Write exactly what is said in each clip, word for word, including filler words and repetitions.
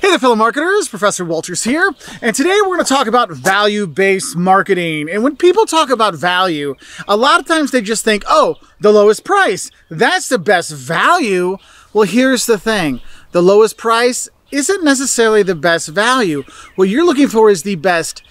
Hey there, fellow marketers, Professor Wolters here, and today we're going to talk about value-based marketing. And when people talk about value, a lot of times they just think, oh, the lowest price, that's the best value. Well, here's the thing. The lowest price isn't necessarily the best value. What you're looking for is the best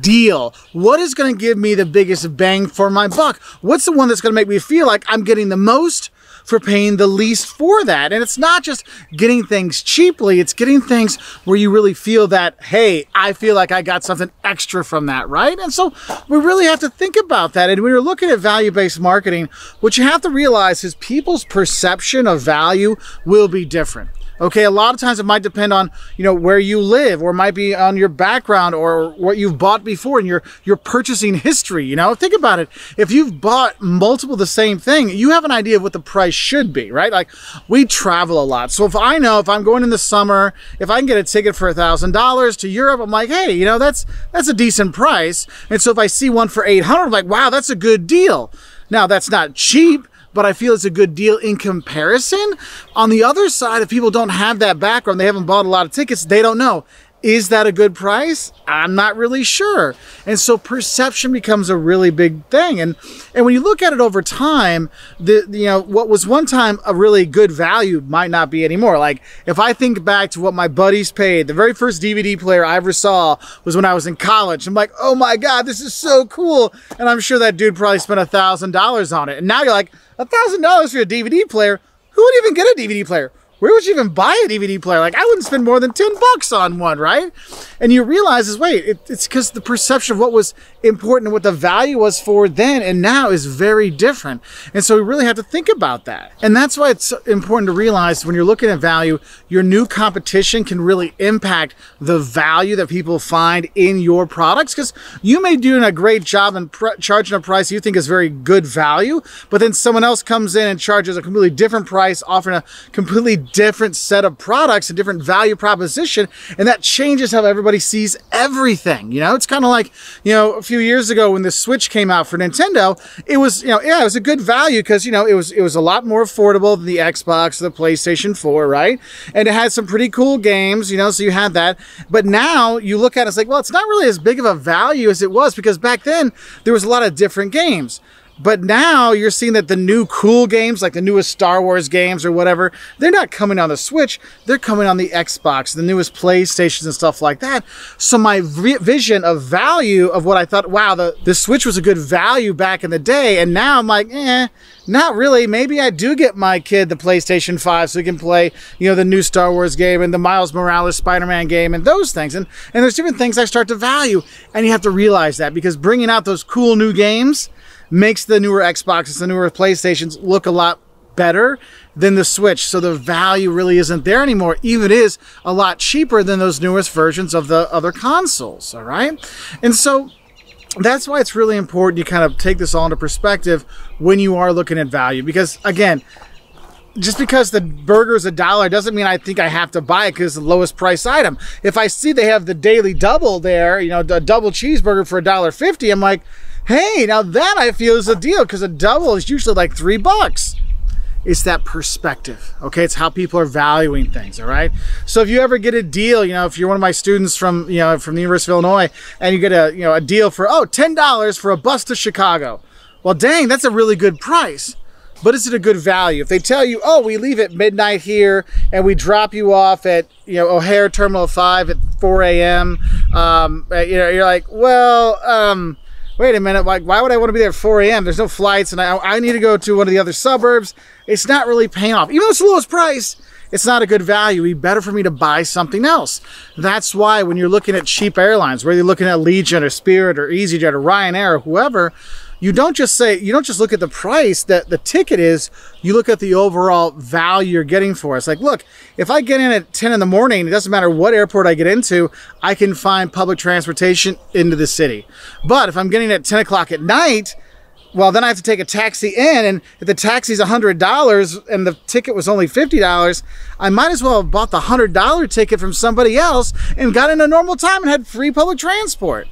deal. What is going to give me the biggest bang for my buck? What's the one that's going to make me feel like I'm getting the most for paying the least for that? And it's not just getting things cheaply, it's getting things where you really feel that, hey, I feel like I got something extra from that, right? And so we really have to think about that. And when you're looking at value-based marketing, what you have to realize is people's perception of value will be different. Okay, a lot of times it might depend on, you know, where you live, or it might be on your background or what you've bought before and your your purchasing history. You know, think about it. If you've bought multiple the same thing, you have an idea of what the price should be, right? Like, we travel a lot. So if I know if I'm going in the summer, if I can get a ticket for a thousand dollars to Europe, I'm like, hey, you know, that's that's a decent price. And so if I see one for eight hundred, I'm like, wow, that's a good deal. Now, that's not cheap, but I feel it's a good deal in comparison. On the other side, if people don't have that background, they haven't bought a lot of tickets, they don't know. Is that a good price? I'm not really sure. And so perception becomes a really big thing. And and when you look at it over time, the you know what was one time a really good value might not be anymore. Like, if I think back to what my buddies paid, the very first D V D player I ever saw was when I was in college. I'm like, oh my God, this is so cool. And I'm sure that dude probably spent a thousand dollars on it. And now you're like, a thousand dollars for a D V D player? Who would even get a D V D player? Where would you even buy a D V D player? Like, I wouldn't spend more than ten bucks on one, right? And you realize is, wait, it, it's because the perception of what was important and what the value was for then and now is very different. And so we really have to think about that. And that's why it's important to realize when you're looking at value, your new competition can really impact the value that people find in your products, because you may be doing a great job and charging a price you think is very good value, but then someone else comes in and charges a completely different price, offering a completely different set of products, a different value proposition, and that changes how everybody sees everything. You know, it's kind of like, you know, a few years ago when the Switch came out for Nintendo, it was, you know, yeah, it was a good value because, you know, it was, it was a lot more affordable than the Xbox or the PlayStation four, right? And it had some pretty cool games, you know, so you had that. But now you look at it, it's like, well, it's not really as big of a value as it was, because back then there was a lot of different games. But now you're seeing that the new cool games, like the newest Star Wars games or whatever, they're not coming on the Switch. They're coming on the Xbox, the newest PlayStations and stuff like that. So my vision of value of what I thought, wow, the, the Switch was a good value back in the day. And now I'm like, eh, not really. Maybe I do get my kid the PlayStation five so he can play, you know, the new Star Wars game and the Miles Morales Spider-Man game and those things. And, and there's different things I start to value. And you have to realize that, because bringing out those cool new games makes the newer Xboxes, the newer PlayStations look a lot better than the Switch. So the value really isn't there anymore. Even is a lot cheaper than those newest versions of the other consoles, all right? And so that's why it's really important you kind of take this all into perspective when you are looking at value. Because again, just because the burger's a dollar doesn't mean I think I have to buy it because it's the lowest price item. If I see they have the daily double there, you know, a double cheeseburger for a dollar fifty, I'm like, hey, now that I feel is a deal, because a double is usually like three bucks. It's that perspective, okay? It's how people are valuing things, all right? So if you ever get a deal, you know, if you're one of my students from, you know, from the University of Illinois, and you get a, you know, a deal for, oh, ten dollars for a bus to Chicago. Well, dang, that's a really good price. But is it a good value? If they tell you, oh, we leave at midnight here and we drop you off at, you know, O'Hare Terminal five at four A M, um, you know, you're like, well, um, wait a minute, like, why would I want to be there at four A M? There's no flights, and I, I need to go to one of the other suburbs. It's not really paying off. Even though it's the lowest price, it's not a good value. It'd be better for me to buy something else. That's why when you're looking at cheap airlines, whether you're looking at Legion or Spirit or EasyJet or Ryanair or whoever, you don't just say, you don't just look at the price that the ticket is, you look at the overall value you're getting for it. It's like, look, if I get in at ten in the morning, it doesn't matter what airport I get into, I can find public transportation into the city. But if I'm getting at ten o'clock at night, well, then I have to take a taxi in, and if the taxi's a hundred dollars and the ticket was only fifty dollars, I might as well have bought the one hundred dollar ticket from somebody else and got in a normal time and had free public transport.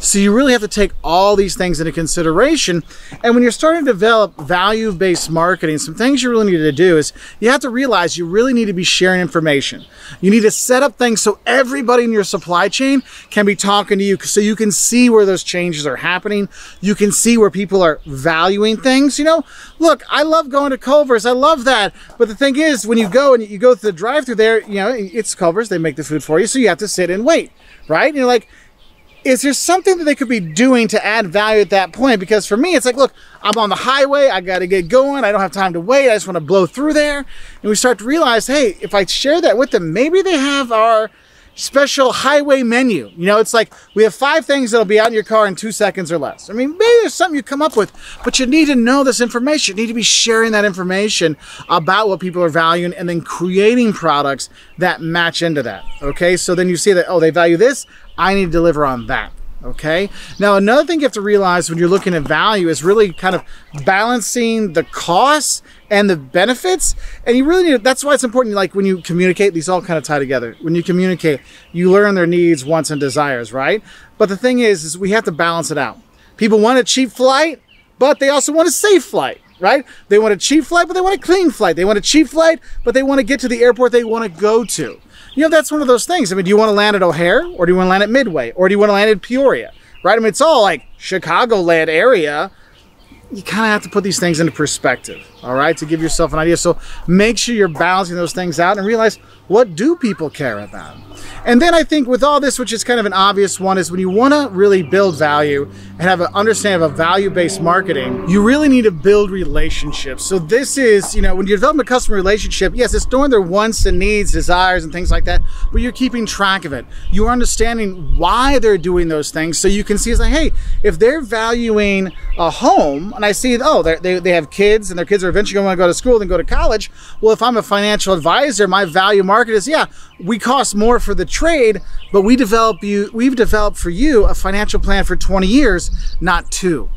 So you really have to take all these things into consideration. And when you're starting to develop value-based marketing, some things you really need to do is you have to realize you really need to be sharing information. You need to set up things so everybody in your supply chain can be talking to you, so you can see where those changes are happening. You can see where people are valuing things. You know, look, I love going to Culver's. I love that. But the thing is, when you go and you go through the drive-thru there, you know, it's Culver's. They make the food for you. So you have to sit and wait, right? And you're like, is there something that they could be doing to add value at that point? Because for me, it's like, look, I'm on the highway. I got to get going. I don't have time to wait. I just want to blow through there. And we start to realize, hey, if I share that with them, maybe they have our special highway menu. You know, it's like we have five things that'll be out in your car in two seconds or less. I mean, maybe there's something you come up with, but you need to know this information. You need to be sharing that information about what people are valuing and then creating products that match into that. Okay, so then you see that, oh, they value this. I need to deliver on that. Okay. Now, another thing you have to realize when you're looking at value is really kind of balancing the costs and the benefits. And you really need to, that's why it's important. Like when you communicate, these all kind of tie together. When you communicate, you learn their needs, wants, and desires, right? But the thing is, is we have to balance it out. People want a cheap flight, but they also want a safe flight, right? They want a cheap flight, but they want a clean flight. They want a cheap flight, but they want to get to the airport they want to go to. You know, that's one of those things. I mean, do you want to land at O'Hare, or do you want to land at Midway, or do you want to land at Peoria, right? I mean, it's all like Chicagoland area. You kind of have to put these things into perspective, all right, to give yourself an idea. So make sure you're balancing those things out and realize, what do people care about? And then I think with all this, which is kind of an obvious one, is when you want to really build value and have an understanding of a value-based marketing, you really need to build relationships. So this is, you know, when you're developing a customer relationship, yes, it's knowing their wants and needs, desires, and things like that, but you're keeping track of it. You're understanding why they're doing those things, so you can see, it's like, hey, if they're valuing a home, and I see, oh, they, they have kids, and their kids are eventually going to want to go to school and go to college. Well, if I'm a financial advisor, my value market is, yeah, we cost more for the trade, but we develop you, we've developed for you a financial plan for twenty years, not two.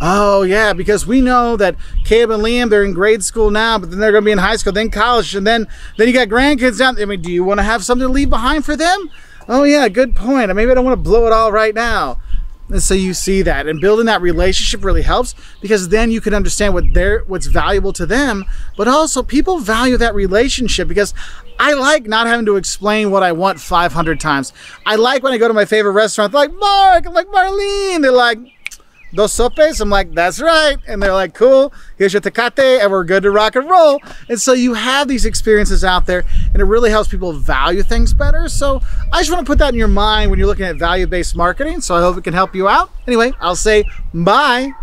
Oh yeah, because we know that Caleb and Liam, they're in grade school now, but then they're going to be in high school, then college, and then then you got grandkids down. I mean, do you want to have something to leave behind for them? Oh yeah, good point. Maybe I don't want to blow it all right now. And so you see that, and building that relationship really helps, because then you can understand what they're, what's valuable to them, but also people value that relationship, because I like not having to explain what I want five hundred times. I like when I go to my favorite restaurant, they're like, Mark, I'm like, Marlene. They're like, Dos sopes. I'm like, that's right. And they're like, cool, here's your Tecate, and we're good to rock and roll. And so you have these experiences out there, and it really helps people value things better. So I just want to put that in your mind when you're looking at value-based marketing. So I hope it can help you out. Anyway, I'll say bye.